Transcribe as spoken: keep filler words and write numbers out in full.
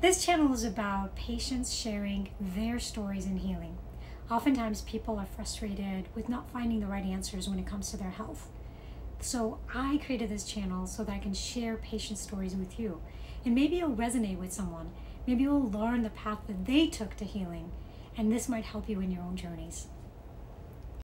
This channel is about patients sharing their stories in healing. Oftentimes people are frustrated with not finding the right answers when it comes to their health. So I created this channel so that I can share patient stories with you. And maybe it'll resonate with someone. Maybe you'll learn the path that they took to healing. And this might help you in your own journeys.